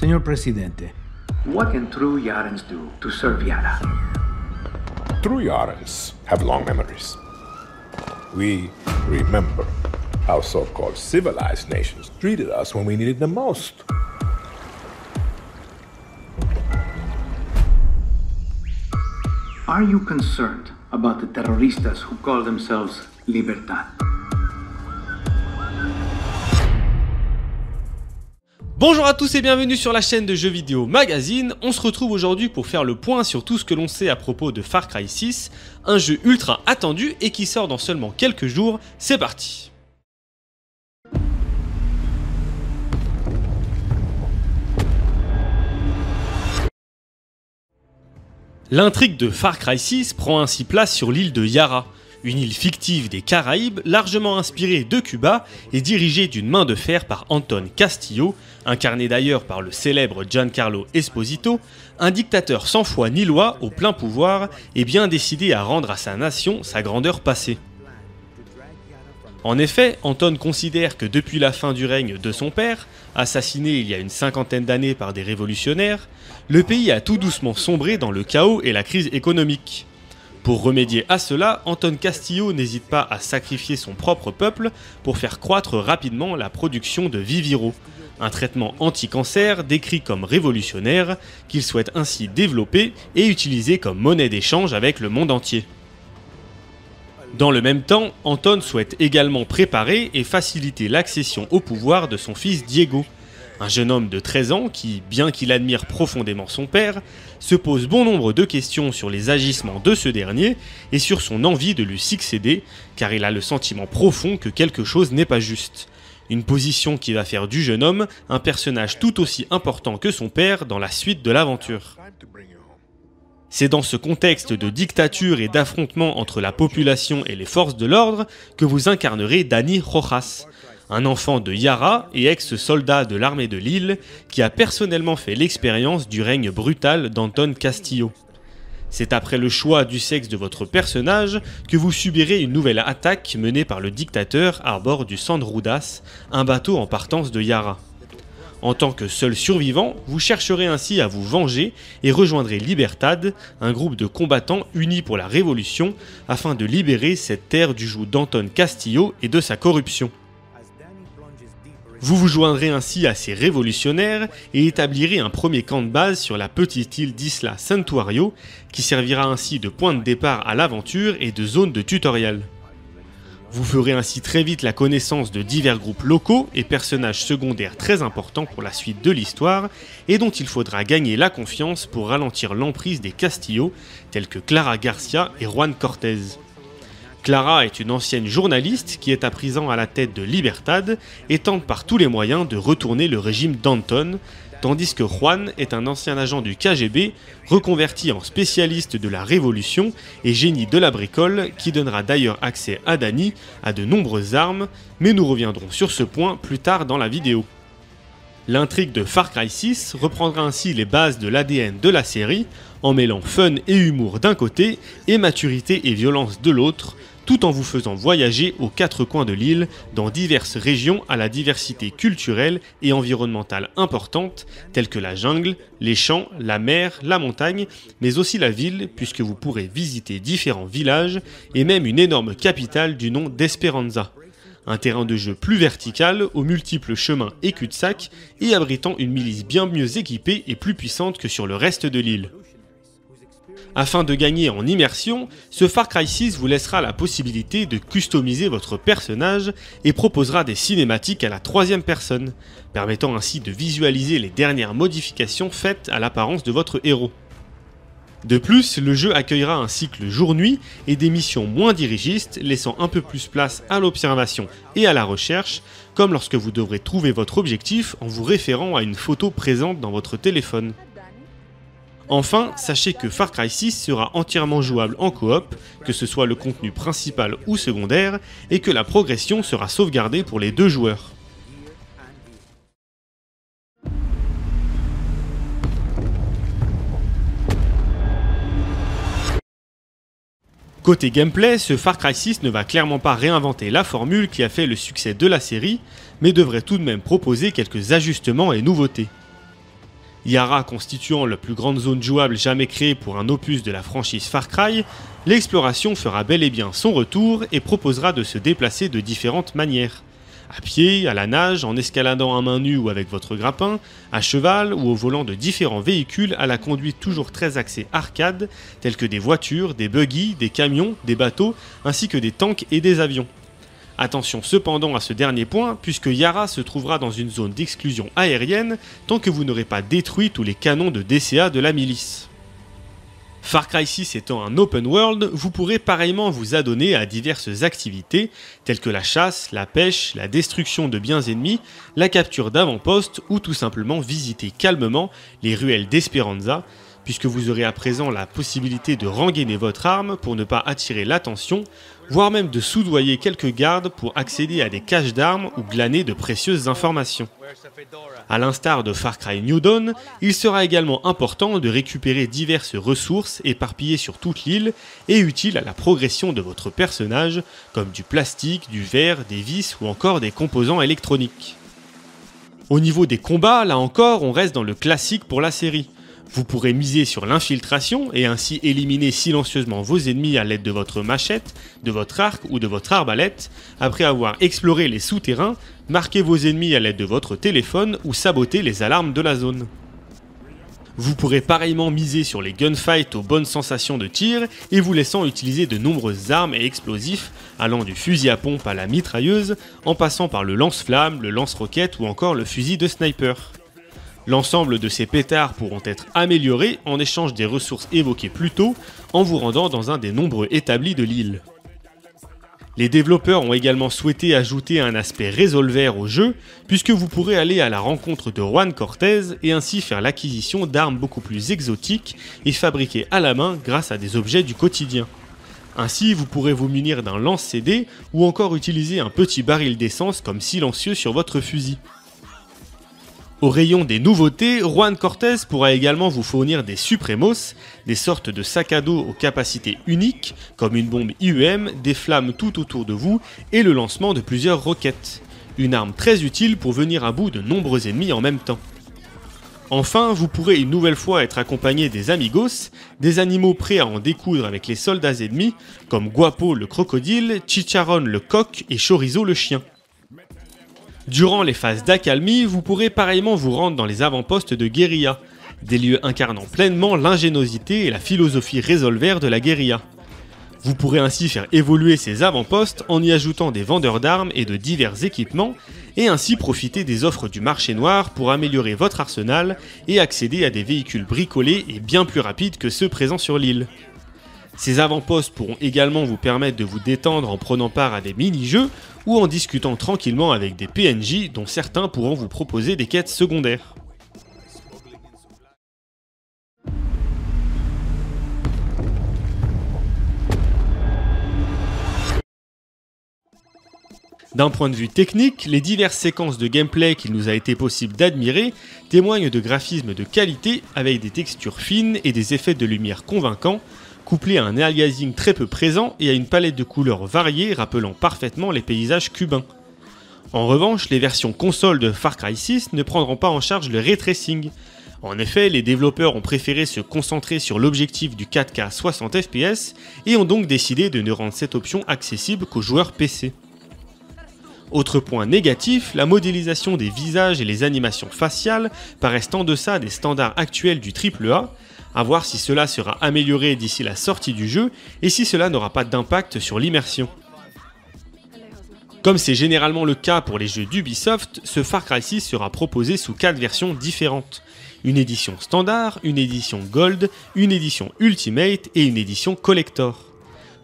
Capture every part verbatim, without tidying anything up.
Señor Presidente. What can true Yarans do to serve Yara? True Yarans have long memories. We remember how so-called civilized nations treated us when we needed them most. Are you concerned about the terroristas who call themselves Libertad? Bonjour à tous et bienvenue sur la chaîne de Jeux Vidéo Magazine. On se retrouve aujourd'hui pour faire le point sur tout ce que l'on sait à propos de Far Cry six, un jeu ultra attendu et qui sort dans seulement quelques jours. C'est parti! L'intrigue de Far Cry six prend ainsi place sur l'île de Yara, une île fictive des Caraïbes largement inspirée de Cuba et dirigée d'une main de fer par Anton Castillo, incarné d'ailleurs par le célèbre Giancarlo Esposito, un dictateur sans foi ni loi au plein pouvoir et bien décidé à rendre à sa nation sa grandeur passée. En effet, Anton considère que depuis la fin du règne de son père, assassiné il y a une cinquantaine d'années par des révolutionnaires, le pays a tout doucement sombré dans le chaos et la crise économique. Pour remédier à cela, Anton Castillo n'hésite pas à sacrifier son propre peuple pour faire croître rapidement la production de Viviro, un traitement anti-cancer décrit comme révolutionnaire qu'il souhaite ainsi développer et utiliser comme monnaie d'échange avec le monde entier. Dans le même temps, Anton souhaite également préparer et faciliter l'accession au pouvoir de son fils Diego, un jeune homme de treize ans qui, bien qu'il admire profondément son père, se pose bon nombre de questions sur les agissements de ce dernier et sur son envie de lui succéder, car il a le sentiment profond que quelque chose n'est pas juste. Une position qui va faire du jeune homme un personnage tout aussi important que son père dans la suite de l'aventure. C'est dans ce contexte de dictature et d'affrontement entre la population et les forces de l'ordre que vous incarnerez Dani Rojas, un enfant de Yara et ex-soldat de l'armée de l'île qui a personnellement fait l'expérience du règne brutal d'Anton Castillo. C'est après le choix du sexe de votre personnage que vous subirez une nouvelle attaque menée par le dictateur à bord du Sandroudas, un bateau en partance de Yara. En tant que seul survivant, vous chercherez ainsi à vous venger et rejoindrez Libertad, un groupe de combattants unis pour la révolution, afin de libérer cette terre du joug d'Anton Castillo et de sa corruption. Vous vous joindrez ainsi à ces révolutionnaires et établirez un premier camp de base sur la petite île d'Isla Santuario, qui servira ainsi de point de départ à l'aventure et de zone de tutoriel. Vous ferez ainsi très vite la connaissance de divers groupes locaux et personnages secondaires très importants pour la suite de l'histoire et dont il faudra gagner la confiance pour ralentir l'emprise des Castillo, tels que Clara Garcia et Juan Cortez. Clara est une ancienne journaliste qui est à présent à la tête de Libertad et tente par tous les moyens de retourner le régime d'Anton, tandis que Juan est un ancien agent du K G B, reconverti en spécialiste de la révolution et génie de la bricole, qui donnera d'ailleurs accès à Dani à de nombreuses armes, mais nous reviendrons sur ce point plus tard dans la vidéo. L'intrigue de Far Cry six reprendra ainsi les bases de l'A D N de la série, en mêlant fun et humour d'un côté, et maturité et violence de l'autre, tout en vous faisant voyager aux quatre coins de l'île, dans diverses régions à la diversité culturelle et environnementale importante, telles que la jungle, les champs, la mer, la montagne, mais aussi la ville, puisque vous pourrez visiter différents villages, et même une énorme capitale du nom d'Esperanza. Un terrain de jeu plus vertical, aux multiples chemins et cul-de-sac, et abritant une milice bien mieux équipée et plus puissante que sur le reste de l'île. Afin de gagner en immersion, ce Far Cry six vous laissera la possibilité de customiser votre personnage et proposera des cinématiques à la troisième personne, permettant ainsi de visualiser les dernières modifications faites à l'apparence de votre héros. De plus, le jeu accueillera un cycle jour-nuit et des missions moins dirigistes, laissant un peu plus place à l'observation et à la recherche, comme lorsque vous devrez trouver votre objectif en vous référant à une photo présente dans votre téléphone. Enfin, sachez que Far Cry six sera entièrement jouable en coop, que ce soit le contenu principal ou secondaire, et que la progression sera sauvegardée pour les deux joueurs. Côté gameplay, ce Far Cry six ne va clairement pas réinventer la formule qui a fait le succès de la série, mais devrait tout de même proposer quelques ajustements et nouveautés. Yara constituant la plus grande zone jouable jamais créée pour un opus de la franchise Far Cry, l'exploration fera bel et bien son retour et proposera de se déplacer de différentes manières. À pied, à la nage, en escaladant à main nue ou avec votre grappin, à cheval ou au volant de différents véhicules à la conduite toujours très axée arcade, tels que des voitures, des buggies, des camions, des bateaux, ainsi que des tanks et des avions. Attention cependant à ce dernier point, puisque Yara se trouvera dans une zone d'exclusion aérienne tant que vous n'aurez pas détruit tous les canons de D C A de la milice. Far Cry six étant un open world, vous pourrez pareillement vous adonner à diverses activités telles que la chasse, la pêche, la destruction de biens ennemis, la capture d'avant-postes ou tout simplement visiter calmement les ruelles d'Esperanza, puisque vous aurez à présent la possibilité de rengainer votre arme pour ne pas attirer l'attention, voire même de soudoyer quelques gardes pour accéder à des caches d'armes ou glaner de précieuses informations. A l'instar de Far Cry New Dawn, il sera également important de récupérer diverses ressources éparpillées sur toute l'île et utiles à la progression de votre personnage, comme du plastique, du verre, des vis ou encore des composants électroniques. Au niveau des combats, là encore, on reste dans le classique pour la série. Vous pourrez miser sur l'infiltration et ainsi éliminer silencieusement vos ennemis à l'aide de votre machette, de votre arc ou de votre arbalète, après avoir exploré les souterrains, marqué vos ennemis à l'aide de votre téléphone ou saboté les alarmes de la zone. Vous pourrez pareillement miser sur les gunfights aux bonnes sensations de tir et vous laissant utiliser de nombreuses armes et explosifs allant du fusil à pompe à la mitrailleuse en passant par le lance-flamme, le lance-roquette ou encore le fusil de sniper. L'ensemble de ces pétards pourront être améliorés en échange des ressources évoquées plus tôt en vous rendant dans un des nombreux établis de l'île. Les développeurs ont également souhaité ajouter un aspect revolver au jeu puisque vous pourrez aller à la rencontre de Juan Cortez et ainsi faire l'acquisition d'armes beaucoup plus exotiques et fabriquées à la main grâce à des objets du quotidien. Ainsi, vous pourrez vous munir d'un lance-C D ou encore utiliser un petit baril d'essence comme silencieux sur votre fusil. Au rayon des nouveautés, Juan Cortez pourra également vous fournir des Supremos, des sortes de sacs à dos aux capacités uniques, comme une bombe I U M, des flammes tout autour de vous et le lancement de plusieurs roquettes. Une arme très utile pour venir à bout de nombreux ennemis en même temps. Enfin, vous pourrez une nouvelle fois être accompagné des amigos, des animaux prêts à en découdre avec les soldats ennemis, comme Guapo le crocodile, Chicharron le coq et Chorizo le chien. Durant les phases d'accalmie, vous pourrez pareillement vous rendre dans les avant-postes de guérilla, des lieux incarnant pleinement l'ingéniosité et la philosophie revolver de la guérilla. Vous pourrez ainsi faire évoluer ces avant-postes en y ajoutant des vendeurs d'armes et de divers équipements, et ainsi profiter des offres du marché noir pour améliorer votre arsenal et accéder à des véhicules bricolés et bien plus rapides que ceux présents sur l'île. Ces avant-postes pourront également vous permettre de vous détendre en prenant part à des mini-jeux ou en discutant tranquillement avec des P N J dont certains pourront vous proposer des quêtes secondaires. D'un point de vue technique, les diverses séquences de gameplay qu'il nous a été possible d'admirer témoignent de graphismes de qualité avec des textures fines et des effets de lumière convaincants, couplé à un aliasing très peu présent et à une palette de couleurs variée rappelant parfaitement les paysages cubains. En revanche, les versions console de Far Cry six ne prendront pas en charge le ray tracing. En effet, les développeurs ont préféré se concentrer sur l'objectif du quatre K soixante F P S et ont donc décidé de ne rendre cette option accessible qu'aux joueurs P C. Autre point négatif, la modélisation des visages et les animations faciales paraissent en deçà des standards actuels du triple A, à voir si cela sera amélioré d'ici la sortie du jeu et si cela n'aura pas d'impact sur l'immersion. Comme c'est généralement le cas pour les jeux d'Ubisoft, ce Far Cry six sera proposé sous quatre versions différentes. Une édition standard, une édition gold, une édition ultimate et une édition collector.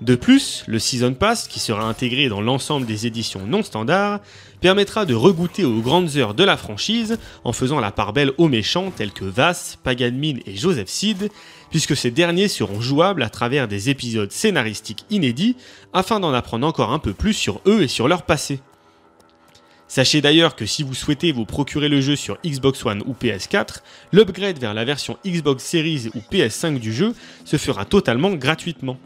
De plus, le Season Pass, qui sera intégré dans l'ensemble des éditions non standards, permettra de regoûter aux grandes heures de la franchise en faisant la part belle aux méchants tels que Vaas, Paganmin et Joseph Seed, puisque ces derniers seront jouables à travers des épisodes scénaristiques inédits afin d'en apprendre encore un peu plus sur eux et sur leur passé. Sachez d'ailleurs que si vous souhaitez vous procurer le jeu sur Xbox One ou P S quatre, l'upgrade vers la version Xbox Series ou P S cinq du jeu se fera totalement gratuitement.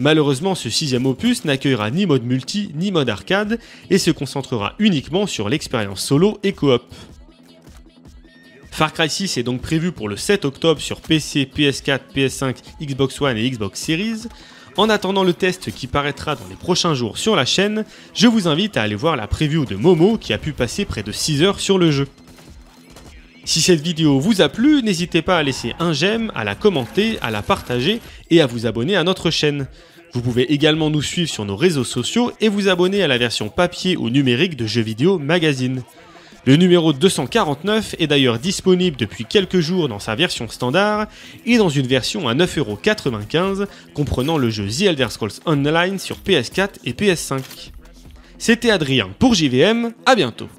Malheureusement, ce sixième opus n'accueillera ni mode multi ni mode arcade et se concentrera uniquement sur l'expérience solo et coop. Far Cry six est donc prévu pour le sept octobre sur P C, P S quatre, P S cinq, Xbox One et Xbox Series. En attendant le test qui paraîtra dans les prochains jours sur la chaîne, je vous invite à aller voir la preview de Momo qui a pu passer près de six heures sur le jeu. Si cette vidéo vous a plu, n'hésitez pas à laisser un j'aime, à la commenter, à la partager et à vous abonner à notre chaîne. Vous pouvez également nous suivre sur nos réseaux sociaux et vous abonner à la version papier ou numérique de Jeux Vidéo Magazine. Le numéro deux cent quarante-neuf est d'ailleurs disponible depuis quelques jours dans sa version standard et dans une version à neuf euros quatre-vingt-quinze comprenant le jeu The Elder Scrolls Online sur P S quatre et P S cinq. C'était Adrien pour J V M, à bientôt.